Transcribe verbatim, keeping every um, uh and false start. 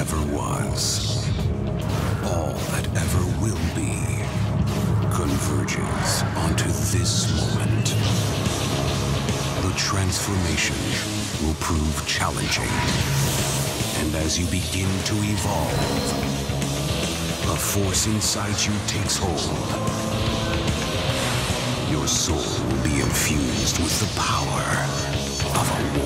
ever was, all that ever will be, converges onto this moment. The transformation will prove challenging, and as you begin to evolve, a force inside you takes hold. Your soul will be infused with the power of a